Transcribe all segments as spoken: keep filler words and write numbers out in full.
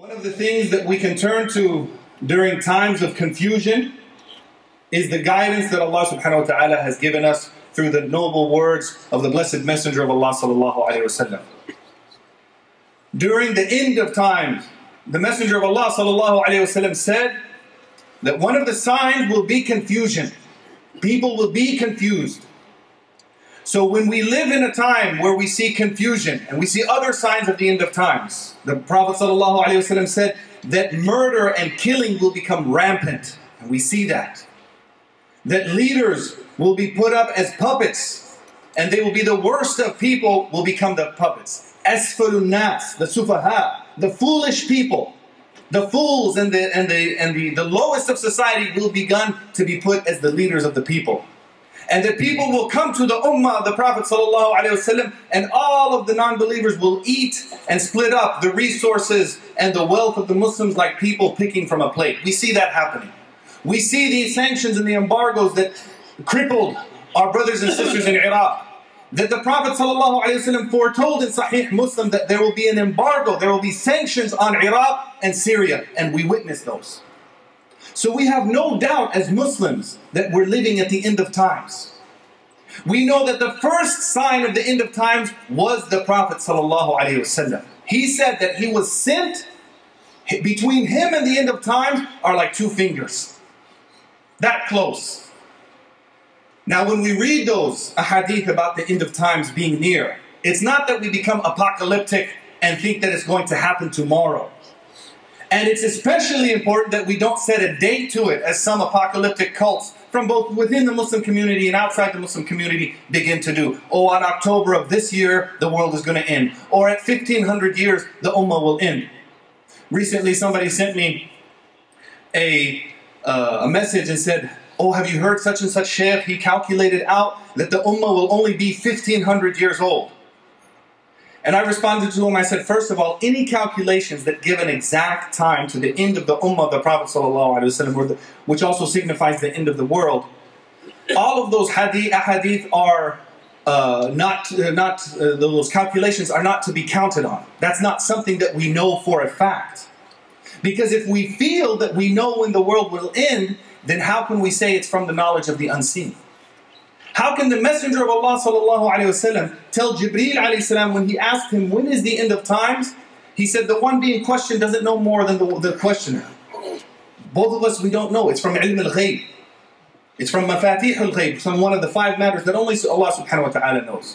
One of the things that we can turn to during times of confusion is the guidance that Allah subhanahu wa ta'ala has given us through the noble words of the blessed messenger of Allah sallallahu alayhi wa sallam. During the end of times, the messenger of Allah sallallahu alayhi wa sallam said that one of the signs will be confusion. People will be confused. So when we live in a time where we see confusion and we see other signs at the end of times, the Prophet sallallahu alayhi wa sallam said that murder and killing will become rampant. And we see that. That leaders will be put up as puppets, and they will be the worst of people will become the puppets. Asfalun nas, the sufaha, the foolish people, the fools and the and the and the, the lowest of society will begun to be put as the leaders of the people. And the people will come to the ummah of the Prophet sallallahu alaihi wasallam, and all of the non-believers will eat and split up the resources and the wealth of the Muslims like people picking from a plate. We see that happening. We see these sanctions and the embargoes that crippled our brothers and sisters in Iraq. That the Prophet ﷺ foretold in Sahih Muslim that there will be an embargo, there will be sanctions on Iraq and Syria, and we witnessed those. So we have no doubt as Muslims that we're living at the end of times. We know that the first sign of the end of times was the Prophet ﷺ. He said that he was sent, between him and the end of times are like two fingers. That close. Now when we read those ahadith about the end of times being near, it's not that we become apocalyptic and think that it's going to happen tomorrow. And it's especially important that we don't set a date to it as some apocalyptic cults from both within the Muslim community and outside the Muslim community begin to do. Oh, on October of this year, the world is going to end. Or at fifteen hundred years, the ummah will end. Recently, somebody sent me a, uh, a message and said, oh, have you heard such and such sheikh? He calculated out that the ummah will only be fifteen hundred years old. And I responded to him, I said, first of all, any calculations that give an exact time to the end of the ummah of the Prophet ﷺ, which also signifies the end of the world, all of those hadith, ahadith are Uh, not, uh, not uh, those calculations are not to be counted on. That's not something that we know for a fact. Because if we feel that we know when the world will end, then how can we say it's from the knowledge of the unseen? How can the Messenger of Allah sallallahu alaihi wasallam tell Jibreel alayhi salam when he asked him when is the end of times? He said the one being questioned doesn't know more than the, the questioner. Both of us, we don't know. It's from ilm al-ghayb. It's from Mafatih al-Ghayb, from one of the five matters that only Allah subhanahu wa ta'ala knows.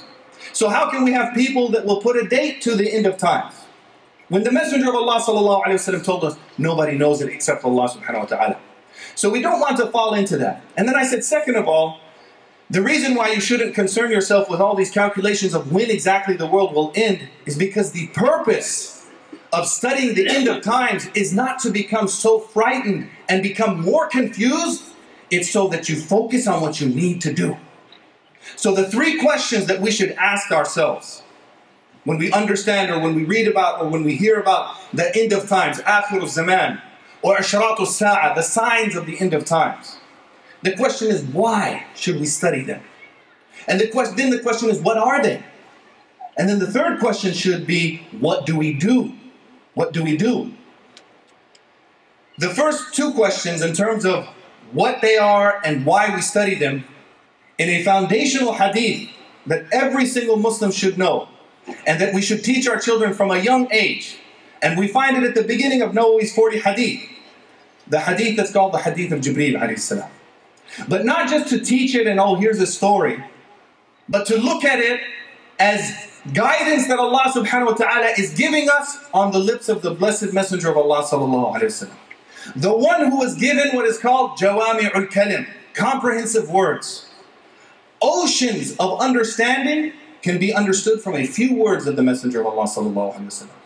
So how can we have people that will put a date to the end of times? When the Messenger of Allah sallallahu alayhi wa sallam told us, nobody knows it except Allah subhanahu wa ta'ala. So we don't want to fall into that. And then I said, second of all, the reason why you shouldn't concern yourself with all these calculations of when exactly the world will end is because the purpose of studying the end of times is not to become so frightened and become more confused. It's so that you focus on what you need to do. So the three questions that we should ask ourselves when we understand or when we read about or when we hear about the end of times, Akhir al-Zaman or Ashratu al-Sa'ah, the signs of the end of times. The question is, why should we study them? And the question, then the question is, what are they? And then the third question should be, what do we do? What do we do? The first two questions in terms of what they are and why we study them, in a foundational hadith that every single Muslim should know and that we should teach our children from a young age. And we find it at the beginning of Nawawi's forty hadith, the hadith that's called the hadith of Jibreel alayhi salam. But not just to teach it and oh, here's a story, but to look at it as guidance that Allah subhanahu wa ta'ala is giving us on the lips of the blessed messenger of Allah sallallahu alayhi wa sallam. The one who was given what is called Jawami'ul Kalim, comprehensive words. Oceans of understanding can be understood from a few words of the Messenger of Allah sallallahu alaihi wasallam.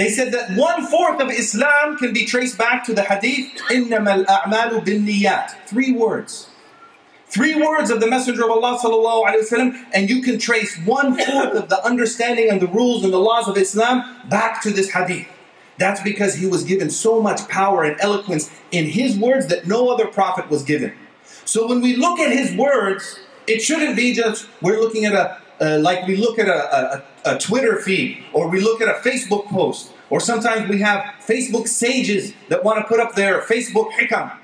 They said that one-fourth of Islam can be traced back to the hadith, إِنَّمَا الْأَعْمَالُ بِالنِّيَّاتِ. Three words. Three words of the Messenger of Allah sallallahu alaihi wasallam, and you can trace one-fourth of the understanding and the rules and the laws of Islam back to this hadith. That's because he was given so much power and eloquence in his words that no other prophet was given. So when we look at his words, it shouldn't be just we're looking at a, uh, like we look at a, a, a Twitter feed, or we look at a Facebook post, Or sometimes we have Facebook sages that want to put up their Facebook hikam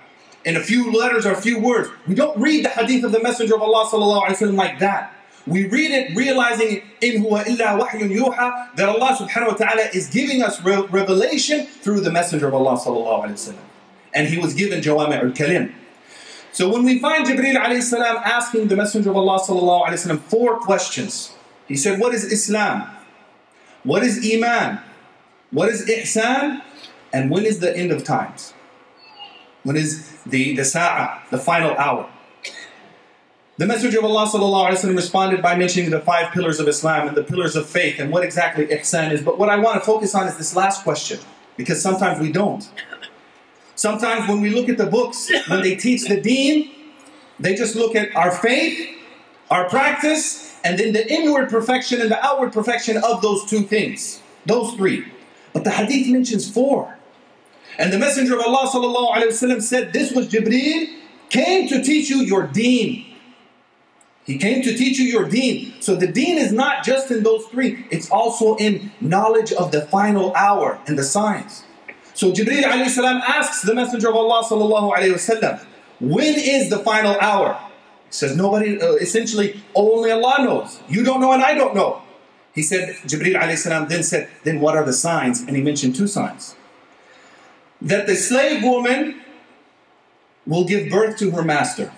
in a few letters or a few words. We don't read the hadith of the Messenger of Allah sallallahu alaihi wasallam like that. We read it realizing in huwa illa wahyun yuha, that Allah subhanahu wa ta'ala is giving us re revelation through the Messenger of Allah sallallahu alaihi wasallam. And he was given Jawami' al-Kalim. So when we find Jibreel alayhi salam asking the Messenger of Allah sallallahu alaihi wasallam four questions. He said, what is Islam? What is Iman? What is Ihsan? And when is the end of times? When is the, the Sa'ah, the final hour? The Messenger of Allah sallallahu alaihi wasallam responded by mentioning the five pillars of Islam and the pillars of faith and what exactly Ihsan is. But what I want to focus on is this last question, because sometimes we don't. Sometimes when we look at the books, when they teach the deen, they just look at our faith, our practice, and then the inward perfection and the outward perfection of those two things, those three. But the hadith mentions four. And the Messenger of Allah sallallahu alaihi wasallam said, this was Jibreel, came to teach you your deen. He came to teach you your deen. So the deen is not just in those three, it's also in knowledge of the final hour and the signs. So Jibreel alayhi salam asks the Messenger of Allah sallallahu alaihi wasallam, when is the final hour? He says, nobody, uh, essentially, only Allah knows. You don't know and I don't know. He said, Jibreel alayhi salam then said, then what are the signs? And he mentioned two signs. That the slave woman will give birth to her master.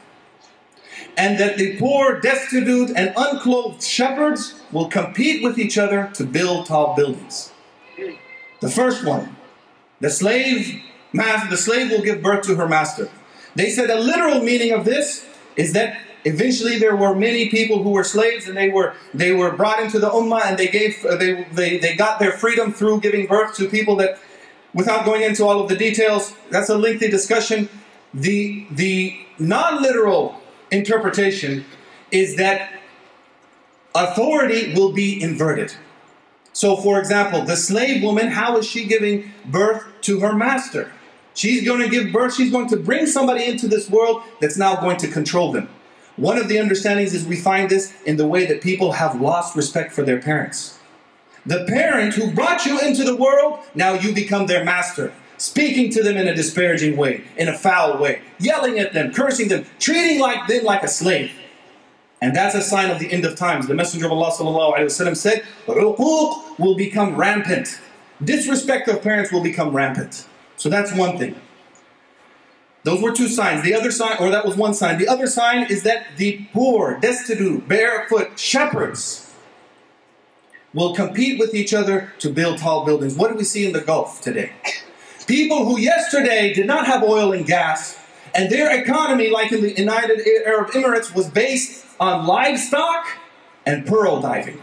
And that the poor, destitute, and unclothed shepherds will compete with each other to build tall buildings. The first one, the slave, the slave will give birth to her master. They said a literal meaning of this is that eventually there were many people who were slaves, and they were they were brought into the ummah, and they gave they they they got their freedom through giving birth to people that, without going into all of the details, that's a lengthy discussion. The the non-literal interpretation is that authority will be inverted. So for example, the slave woman, how is she giving birth to her master? She's going to give birth, she's going to bring somebody into this world that's now going to control them. One of the understandings is we find this in the way that people have lost respect for their parents. The parent who brought you into the world, now you become their master. Speaking to them in a disparaging way, in a foul way, yelling at them, cursing them, treating like them like a slave. And that's a sign of the end of times. The Messenger of Allah sallallahu alaihi wasallam said, Ruquq will become rampant. Disrespect of parents will become rampant. So that's one thing. Those were two signs. The other sign, or that was one sign. The other sign is that the poor, destitute, barefoot shepherds will compete with each other to build tall buildings. What do we see in the Gulf today? People who yesterday did not have oil and gas, and their economy, like in the United Arab Emirates, was based on livestock and pearl diving.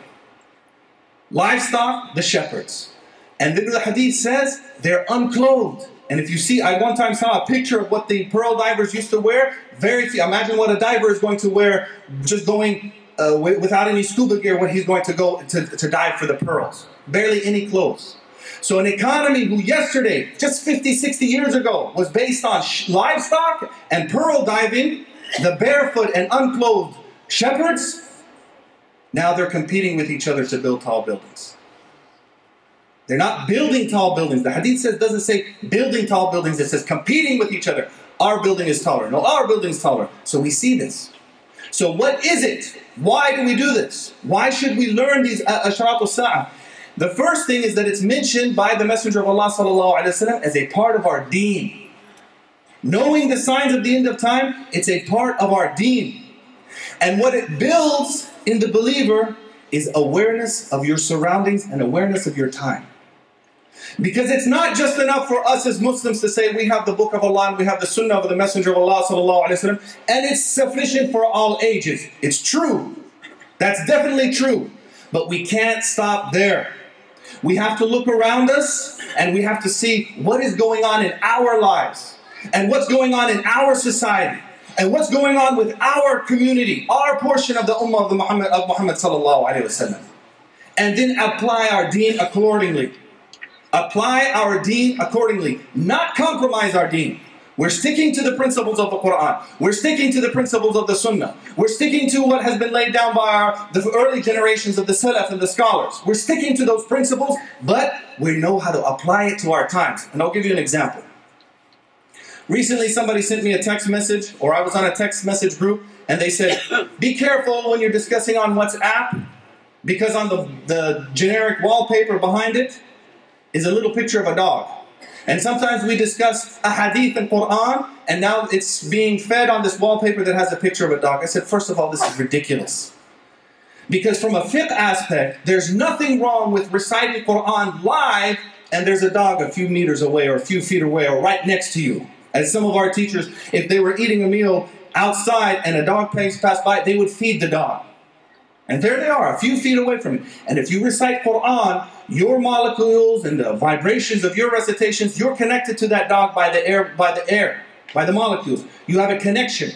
Livestock, the shepherds. And then the hadith says they're unclothed. And if you see, I one time saw a picture of what the pearl divers used to wear. Very few. Imagine what a diver is going to wear just going uh, without any scuba gear when he's going to go to, to dive for the pearls. Barely any clothes. So an economy who yesterday, just fifty, sixty years ago, was based on sh livestock and pearl diving, the barefoot and unclothed shepherds, now they're competing with each other to build tall buildings. They're not building tall buildings. The hadith says, doesn't say building tall buildings. It says competing with each other. Our building is taller. No, our building is taller. So we see this. So what is it? Why do we do this? Why should we learn these Asharat al-Sa'ah? The first thing is that it's mentioned by the Messenger of Allah sallallahu alaihi wasallam as a part of our deen. Knowing the signs of the end of time, it's a part of our deen. And what it builds in the believer is awareness of your surroundings and awareness of your time. Because it's not just enough for us as Muslims to say we have the book of Allah and we have the sunnah of the Messenger of Allah sallallahu alaihi wasallam, and it's sufficient for all ages. It's true. That's definitely true. But we can't stop there. We have to look around us and we have to see what is going on in our lives and what's going on in our society and what's going on with our community, our portion of the ummah of, the Muhammad, of Muhammad sallallahu alaihi wasallam. And then apply our deen accordingly. Apply our deen accordingly. Not compromise our deen. We're sticking to the principles of the Quran. We're sticking to the principles of the Sunnah. We're sticking to what has been laid down by our, the early generations of the Salaf and the scholars. We're sticking to those principles, but we know how to apply it to our times. And I'll give you an example. Recently, somebody sent me a text message, or I was on a text message group, and they said, be careful when you're discussing on WhatsApp, because on the, the generic wallpaper behind it is a little picture of a dog. And sometimes we discuss a hadith and Quran, and now it's being fed on this wallpaper that has a picture of a dog. I said, first of all, this is ridiculous. Because from a fiqh aspect, there's nothing wrong with reciting Quran live, and there's a dog a few meters away or a few feet away or right next to you. As some of our teachers, if they were eating a meal outside and a dog passed by, they would feed the dog. And there they are, a few feet away from it. And if you recite Quran, your molecules and the vibrations of your recitations, you're connected to that dog by the air, by the air, by the molecules. You have a connection.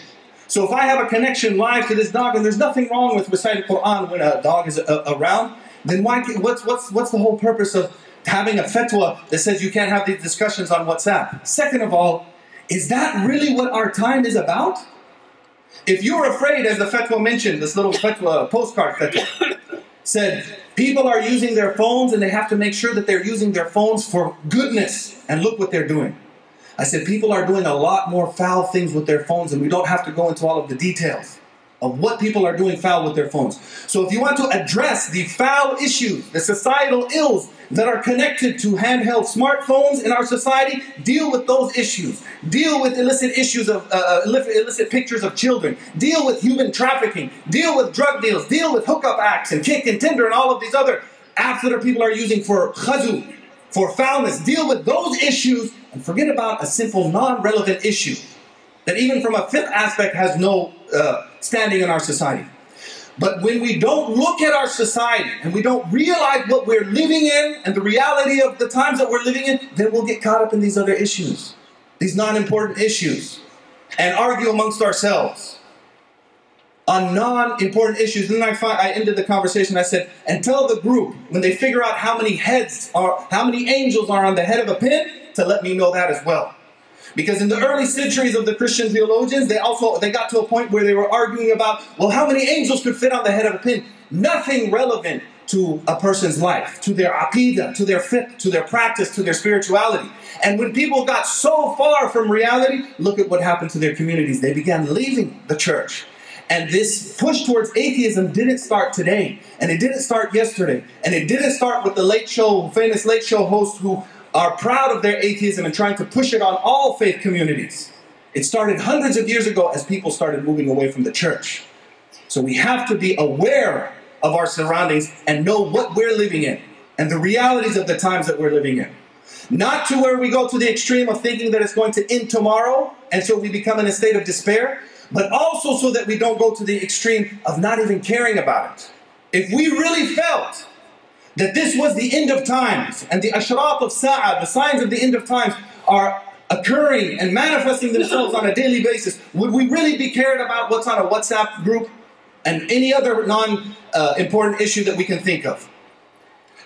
So if I have a connection live to this dog, and there's nothing wrong with reciting Quran when a dog is a, a, around, then why? What's what's what's the whole purpose of having a fatwa that says you can't have these discussions on WhatsApp? Second of all, is that really what our time is about? If you're afraid, as the fatwa mentioned, this little fatwa, postcard fatwa, said people are using their phones and they have to make sure that they're using their phones for goodness. And look what they're doing. I said people are doing a lot more foul things with their phones, and we don't have to go into all of the details of what people are doing foul with their phones. So if you want to address the foul issues, the societal ills that are connected to handheld smartphones in our society, deal with those issues. Deal with illicit issues of uh, illicit pictures of children. Deal with human trafficking. Deal with drug deals. Deal with hookup acts and Kick and Tinder and all of these other apps that our people are using for khazu, for foulness. Deal with those issues and forget about a simple non-relevant issue that even from a fifth aspect has no uh, standing in our society. But when we don't look at our society and we don't realize what we're living in and the reality of the times that we're living in, then we'll get caught up in these other issues, these non-important issues, and argue amongst ourselves on non-important issues. Then I, find, I ended the conversation. I said, and tell the group when they figure out how many heads are, how many angels are on the head of a pin, to let me know that as well. Because in the early centuries of the Christian theologians, they also they got to a point where they were arguing about, well, how many angels could fit on the head of a pin? Nothing relevant to a person's life, to their aqidah, to their fiqh, to their practice, to their spirituality. And when people got so far from reality, look at what happened to their communities. They began leaving the church. And this push towards atheism didn't start today, and it didn't start yesterday, and it didn't start with the late show, famous late show host who are proud of their atheism and trying to push it on all faith communities. It started hundreds of years ago as people started moving away from the church. So we have to be aware of our surroundings and know what we're living in and the realities of the times that we're living in. Not to where we go to the extreme of thinking that it's going to end tomorrow and so we become in a state of despair, but also so that we don't go to the extreme of not even caring about it. If we really felt that this was the end of times, and the ashraf of Sa'ah, the signs of the end of times, are occurring and manifesting themselves on a daily basis, would we really be cared about what's on a WhatsApp group and any other non-important uh, issue that we can think of?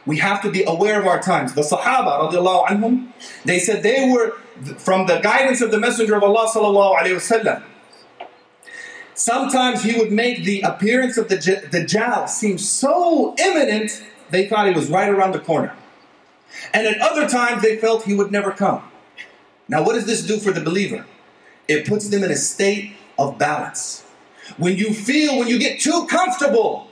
We have to be aware of our times. The Sahaba, radiallahu anhum, they said they were, from the guidance of the Messenger of Allah sallallahu alayhi wasallam, sometimes he would make the appearance of the Dajjal seem so imminent they thought he was right around the corner. And at other times, they felt he would never come. Now, what does this do for the believer? It puts them in a state of balance. When you feel, when you get too comfortable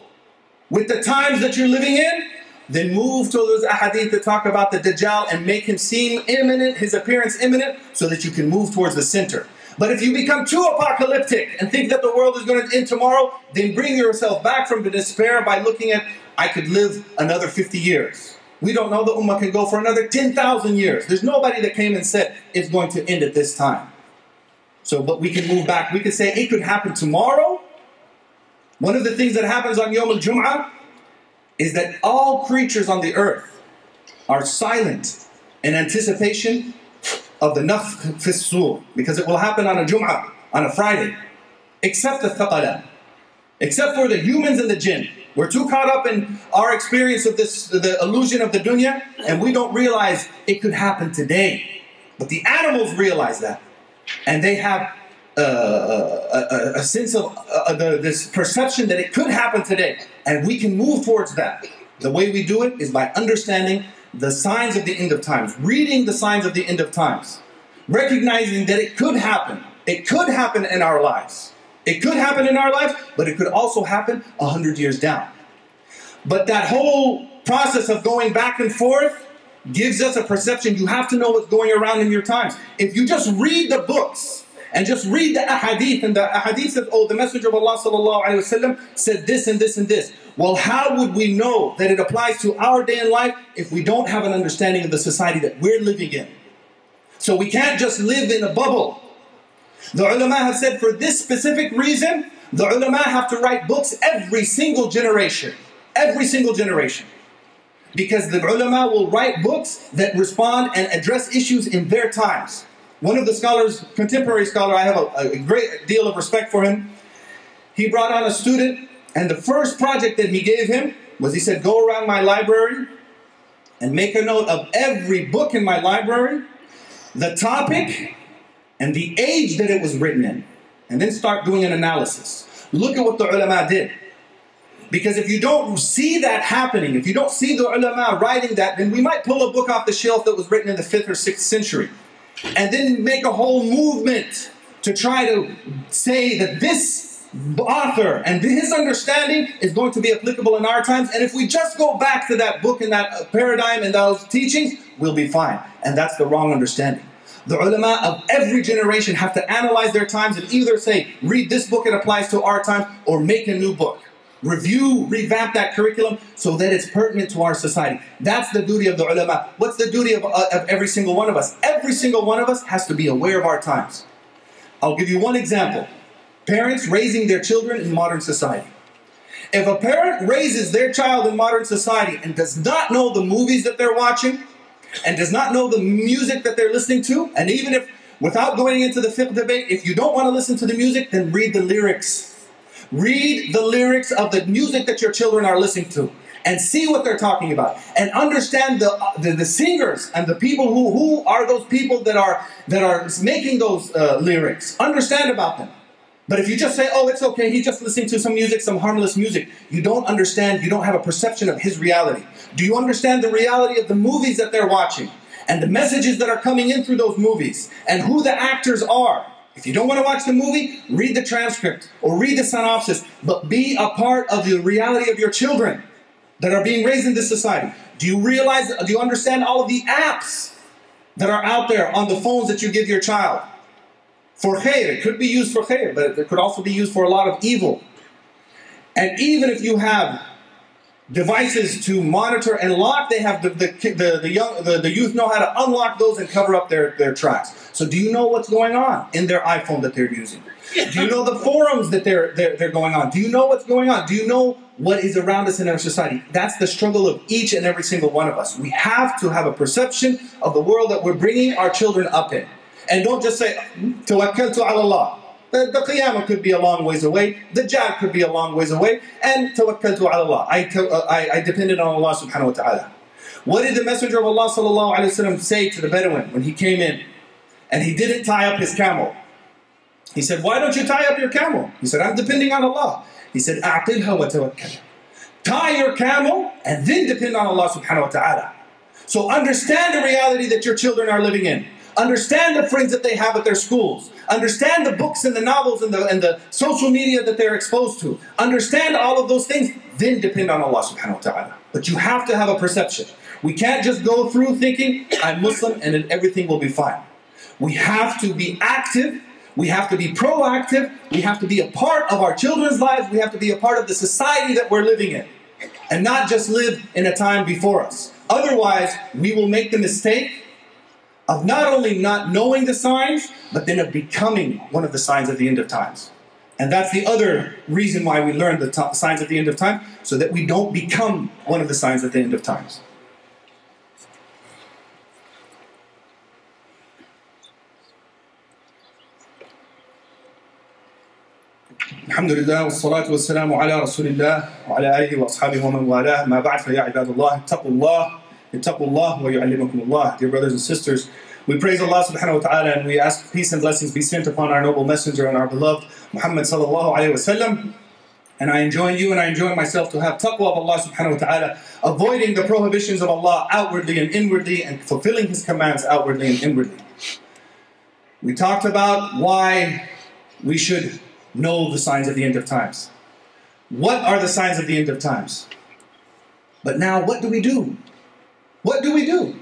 with the times that you're living in, then move to those ahadith that talk about the Dajjal and make him seem imminent, his appearance imminent, so that you can move towards the center. But if you become too apocalyptic and think that the world is going to end tomorrow, then bring yourself back from the despair by looking at, I could live another fifty years. We don't know, the Ummah can go for another ten thousand years. There's nobody that came and said, it's going to end at this time. So, but we can move back. We can say, it could happen tomorrow. One of the things that happens on Yawm al-Jum'ah is that all creatures on the earth are silent in anticipation of the nafkh fi s-sur, because it will happen on a Jum'ah, on a Friday, except the thaqala, except for the humans and the jinn. We're too caught up in our experience of this, the illusion of the dunya, and we don't realize it could happen today. But the animals realize that. and they have uh, a, a sense of uh, the, this perception that it could happen today, and we can move towards that. The way we do it is by understanding the signs of the end of times, reading the signs of the end of times, recognizing that it could happen. It could happen in our lives. It could happen in our lives, but it could also happen a hundred years down. But that whole process of going back and forth gives us a perception. You have to know what's going around in your times. If you just read the books and just read the ahadith, and the ahadith says, oh, the Messenger of Allah sallallahu alayhi wa sallam said this and this and this. Well, how would we know that it applies to our day in life if we don't have an understanding of the society that we're living in? So we can't just live in a bubble. The ulama have said for this specific reason, the ulama have to write books every single generation. Every single generation. Because the ulama will write books that respond and address issues in their times. One of the scholars, contemporary scholar, I have a, a great deal of respect for him. He brought on a student, and the first project that he gave him was, he said, go around my library and make a note of every book in my library, the topic, and the age that it was written in, and then start doing an analysis. Look at what the ulama did. Because if you don't see that happening, if you don't see the ulama writing that, then we might pull a book off the shelf that was written in the fifth or sixth century, and then make a whole movement to try to say that this author and his understanding is going to be applicable in our times. And if we just go back to that book and that paradigm and those teachings, we'll be fine. And that's the wrong understanding. The ulama of every generation have to analyze their times and either say, read this book, it applies to our times, or make a new book. Review, revamp that curriculum so that it's pertinent to our society. That's the duty of the ulama. What's the duty of, uh, of every single one of us? Every single one of us has to be aware of our times. I'll give you one example. Parents raising their children in modern society. If a parent raises their child in modern society and does not know the movies that they're watching, and does not know the music that they're listening to, and even if, without going into the fiqh debate, if you don't want to listen to the music, then read the lyrics. Read the lyrics of the music that your children are listening to, and see what they're talking about, and understand the, the, the singers and the people who, who are those people that are, that are making those uh, lyrics. Understand about them. But if you just say, oh, it's okay, he's just listening to some music, some harmless music, you don't understand, you don't have a perception of his reality. Do you understand the reality of the movies that they're watching and the messages that are coming in through those movies and who the actors are? If you don't want to watch the movie, read the transcript or read the synopsis, but be a part of the reality of your children that are being raised in this society. Do you realize, do you understand all of the apps that are out there on the phones that you give your child? For khair, it could be used for khair, but it could also be used for a lot of evil. And even if you have devices to monitor and lock, they have the, the, the, the, young, the, the youth know how to unlock those and cover up their, their tracks. So do you know what's going on in their iPhone that they're using? Do you know the forums that they're, they're, they're going on? Do you know what's going on? Do you know what is around us in our society? That's the struggle of each and every single one of us. We have to have a perception of the world that we're bringing our children up in. And don't just say, Tawakkaltu ala Allah. The, the Qiyamah could be a long ways away. The Dajjal could be a long ways away. And Tawakkaltu ala Allah. I, I, I depended on Allah subhanahu wa ta'ala. What did the Messenger of Allah sallallahu alayhi wa sallam say to the Bedouin when he came in? And he didn't tie up his camel. He said, why don't you tie up your camel? He said, I'm depending on Allah. He said, A'tilha wa tawakkal. Tie your camel and then depend on Allah subhanahu wa ta'ala. So understand the reality that your children are living in. Understand the friends that they have at their schools. Understand the books and the novels and the, and the social media that they're exposed to. Understand all of those things, then depend on Allah subhanahu wa ta'ala. But you have to have a perception. We can't just go through thinking, I'm Muslim and then everything will be fine. We have to be active. We have to be proactive. We have to be a part of our children's lives. We have to be a part of the society that we're living in. And not just live in a time before us. Otherwise, we will make the mistake of not only not knowing the signs, but then of becoming one of the signs of the end of times. And that's the other reason why we learn the signs of the end of time, so that we don't become one of the signs of the end of times. Alhamdulillah, wa salatu wa salamu ala rasulillah, wa ala alihi wa ashabihi wa man walah, ma ba'd fa ya ibadullah, taqullah. Dear brothers and sisters, We praise Allah subhanahu wa ta'ala and we ask peace and blessings be sent upon our noble messenger and our beloved Muhammad sallallahu alayhi wa sallam. And I enjoin you and I enjoin myself to have taqwa of Allah subhanahu wa ta'ala, avoiding the prohibitions of Allah outwardly and inwardly and fulfilling His commands outwardly and inwardly. We talked about why we should know the signs of the end of times. What are the signs of the end of times? But now what do we do? What do we do?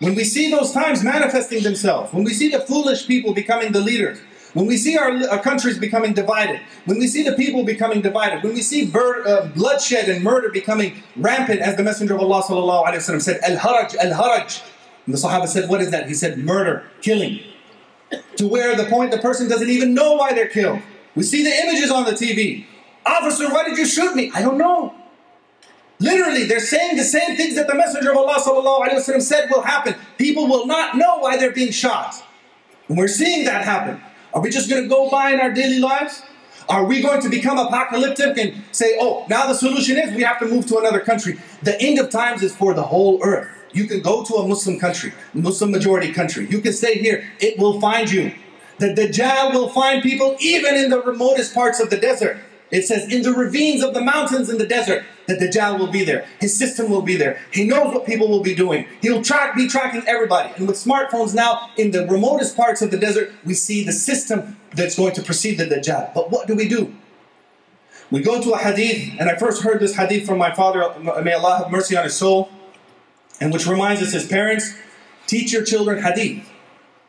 When we see those times manifesting themselves, when we see the foolish people becoming the leaders, when we see our, our countries becoming divided, when we see the people becoming divided, when we see bird, uh, bloodshed and murder becoming rampant, as the Messenger of Allah sallallahu alayhi wa sallam said, al-haraj, al-haraj. And the Sahaba said, what is that? He said, murder, killing. To where the point the person doesn't even know why they're killed. We see the images on the T V. Officer, why did you shoot me? I don't know. Literally, they're saying the same things that the Messenger of Allah sallallahu alayhi wa sallam said will happen. People will not know why they're being shot. And we're seeing that happen. Are we just going to go by in our daily lives? Are we going to become apocalyptic and say, oh, now the solution is we have to move to another country? The end of times is for the whole earth. You can go to a Muslim country, Muslim majority country. You can stay here. It will find you. The Dajjal will find people even in the remotest parts of the desert. It says, in the ravines of the mountains in the desert, the Dajjal will be there. His system will be there. He knows what people will be doing. He'll track, be tracking everybody. And with smartphones now, in the remotest parts of the desert, we see the system that's going to precede the Dajjal. But what do we do? We go to a hadith, and I first heard this hadith from my father, may Allah have mercy on his soul, and which reminds us as parents, teach your children hadith.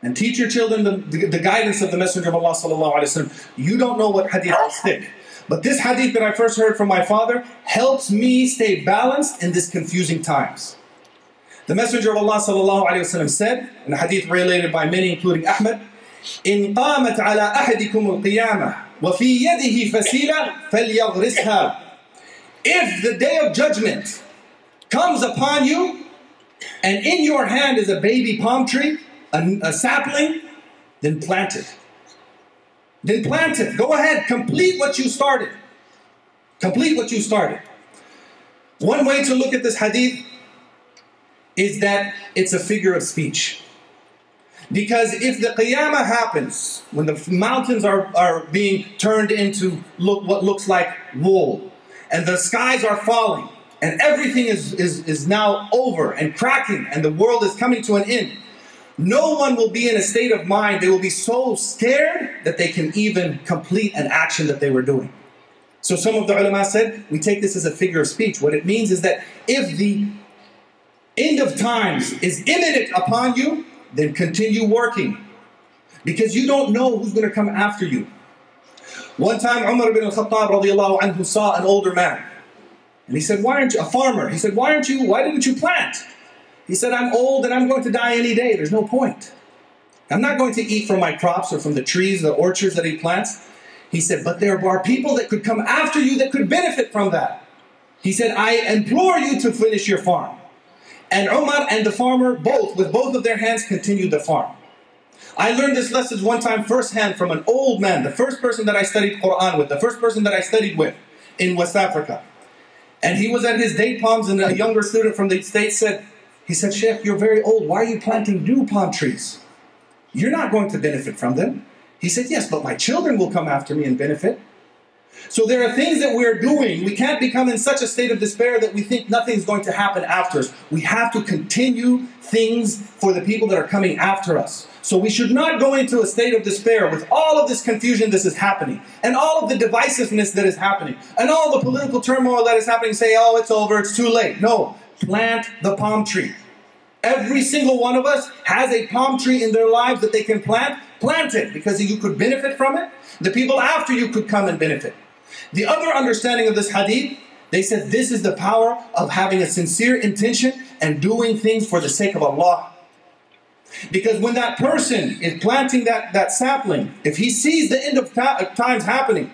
And teach your children the, the, the guidance of the Messenger of Allah sallallahu alayhi wa sallam. You don't know what hadith will stick. But this hadith that I first heard from my father helps me stay balanced in these confusing times. The Messenger of Allah sallallahu alayhi wa sallam said, in a hadith related by many, including Ahmed, إِن قَامَتْ عَلَىٰ أَحَدِكُمُ الْقِيَامَةِ وَفِي يَدِهِ فَسِيلَةٌ فَلْيَغْرِسْهَا. If the day of judgment comes upon you, and in your hand is a baby palm tree, a, a sapling, then plant it. Then plant it. Go ahead. Complete what you started. Complete what you started. One way to look at this hadith is that it's a figure of speech. Because if the Qiyamah happens, when the mountains are, are being turned into look, what looks like wool, and the skies are falling, and everything is, is, is now over and cracking, and the world is coming to an end, no one will be in a state of mind. They will be so scared that they can even complete an action that they were doing. So some of the ulama said, we take this as a figure of speech. What it means is that if the end of times is imminent upon you, then continue working. Because you don't know who's going to come after you. One time Umar ibn al-Khattab radiallahu anhu saw an older man. And he said, why aren't you, a farmer, he said, why aren't you, why didn't you plant? He said, I'm old and I'm going to die any day. There's no point. I'm not going to eat from my crops or from the trees, the orchards that he plants. He said, but there are people that could come after you that could benefit from that. He said, I implore you to finish your farm. And Umar and the farmer both, with both of their hands, continued the farm. I learned this lesson one time firsthand from an old man, the first person that I studied Quran with, the first person that I studied with in West Africa. And he was at his date palms and a younger student from the States said, he said, Sheikh, you're very old. Why are you planting new palm trees? You're not going to benefit from them. He said, yes, but my children will come after me and benefit. So there are things that we're doing. We can't become in such a state of despair that we think nothing's going to happen after us. We have to continue things for the people that are coming after us. So we should not go into a state of despair with all of this confusion that is happening and all of the divisiveness that is happening and all the political turmoil that is happening, say, oh, it's over, it's too late. No. Plant the palm tree. Every single one of us has a palm tree in their lives that they can plant. Plant it because you could benefit from it. The people after you could come and benefit. The other understanding of this hadith, they said this is the power of having a sincere intention and doing things for the sake of Allah. Because when that person is planting that, that sapling, if he sees the end of times happening,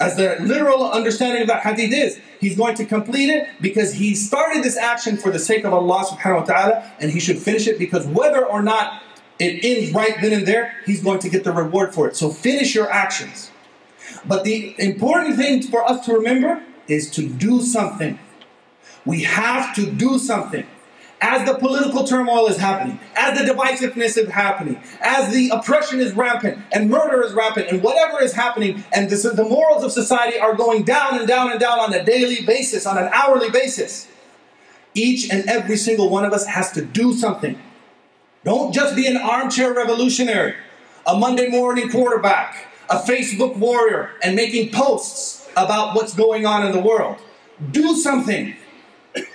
as the literal understanding of that hadith is, he's going to complete it because he started this action for the sake of Allah subhanahu wa ta'ala, and he should finish it because whether or not it ends right then and there, he's going to get the reward for it. So finish your actions. But the important thing for us to remember is to do something. We have to do something. as the political turmoil is happening, as the divisiveness is happening, as the oppression is rampant, and murder is rampant, and whatever is happening, and this, the morals of society are going down and down and down on a daily basis, on an hourly basis, each and every single one of us has to do something. Don't just be an armchair revolutionary, a Monday morning quarterback, a Facebook warrior, and making posts about what's going on in the world. Do something.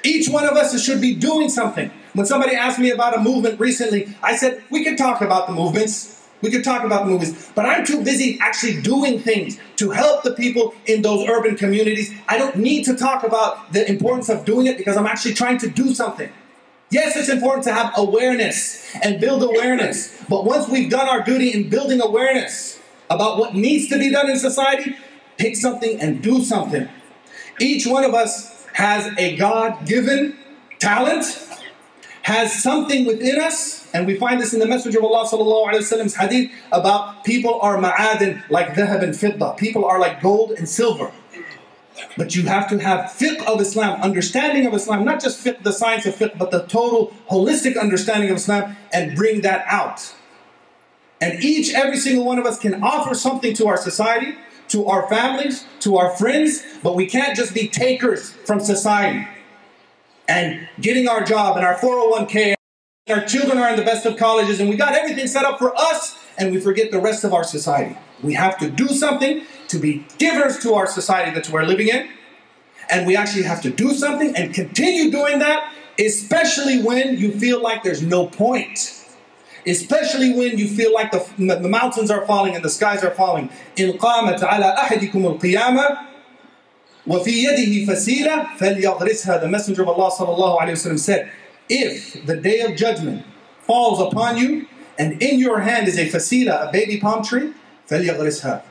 Each one of us should be doing something. When somebody asked me about a movement recently, I said, we could talk about the movements. We could talk about the movements. But I'm too busy actually doing things to help the people in those urban communities. I don't need to talk about the importance of doing it because I'm actually trying to do something. Yes, it's important to have awareness and build awareness. But once we've done our duty in building awareness about what needs to be done in society, pick something and do something. Each one of us has a God-given talent, has something within us, and we find this in the Messenger of Allah sallallahu alaihi wasallam's hadith about people are ma'adin like dhahab and fidda. People are like gold and silver. But you have to have fiqh of Islam, understanding of Islam, not just fiqh, the science of fiqh, but the total holistic understanding of Islam, and bring that out. And each, every single one of us can offer something to our society, to our families, to our friends, but we can't just be takers from society and getting our job and our four oh one K. Our children are in the best of colleges and we got everything set up for us and we forget the rest of our society. We have to do something to be givers to our society that we're living in, and we actually have to do something and continue doing that, especially when you feel like there's no point. Especially when you feel like the, the mountains are falling and the skies are falling. إِنْ قَامَتْ عَلَىٰ أَحَدِكُمُ الْقِيَامَةِ وَفِي يَدِهِ فَسِيلَةٌ فَلْيَغْرِسْهَا. The Messenger of Allah sallallahu alayhi wa sallam said, if the day of judgment falls upon you and in your hand is a fasila, a baby palm tree, فَلْيَغْرِسْهَا,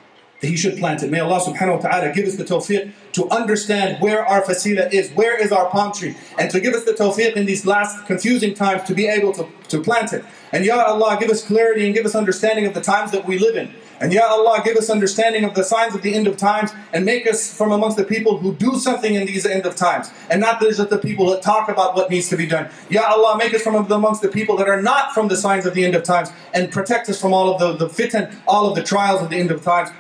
that he should plant it. May Allah subhanahu wa ta'ala give us the tawfiq to understand where our fasila is, where is our palm tree, and to give us the tawfiq in these last confusing times to be able to, to plant it. And Ya Allah, give us clarity and give us understanding of the times that we live in. And Ya Allah, give us understanding of the signs of the end of times and make us from amongst the people who do something in these end of times and not just the people that talk about what needs to be done. Ya Allah, make us from amongst the people that are not from the signs of the end of times and protect us from all of the, the fitan, all of the trials of the end of times.